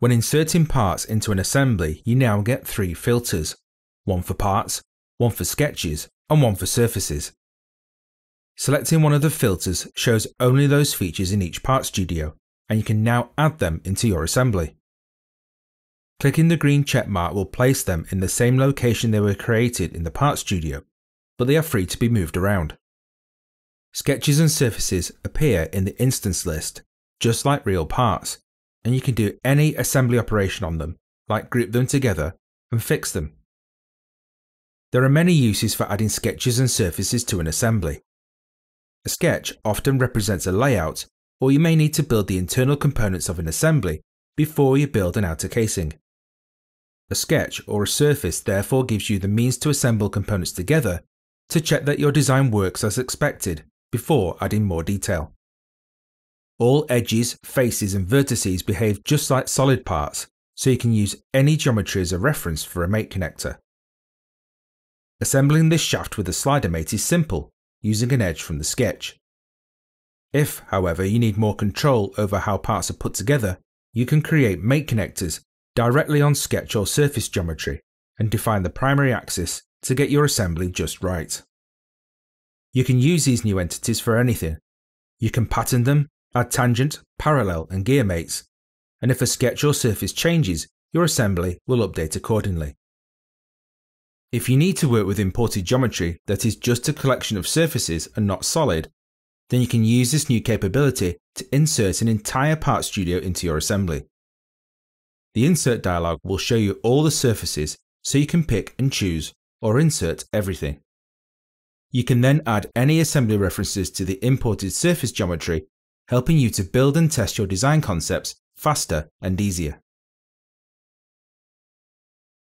When inserting parts into an assembly, you now get three filters, one for parts, one for sketches, and one for surfaces. Selecting one of the filters shows only those features in each part studio, and you can now add them into your assembly. Clicking the green check mark will place them in the same location they were created in the part studio, but they are free to be moved around. Sketches and surfaces appear in the instance list, just like real parts, and you can do any assembly operation on them, like group them together and fix them. There are many uses for adding sketches and surfaces to an assembly. A sketch often represents a layout, or you may need to build the internal components of an assembly before you build an outer casing. A sketch or a surface therefore gives you the means to assemble components together to check that your design works as expected before adding more detail. All edges, faces and vertices behave just like solid parts, so you can use any geometry as a reference for a mate connector. Assembling this shaft with a slider mate is simple, using an edge from the sketch. If, however, you need more control over how parts are put together, you can create mate connectors directly on sketch or surface geometry and define the primary axis to get your assembly just right. You can use these new entities for anything. You can pattern them, add tangent, parallel and gear mates, and if a sketch or surface changes, your assembly will update accordingly. If you need to work with imported geometry that is just a collection of surfaces and not solid, then you can use this new capability to insert an entire part studio into your assembly. The insert dialog will show you all the surfaces so you can pick and choose or insert everything. You can then add any assembly references to the imported surface geometry, helping you to build and test your design concepts faster and easier.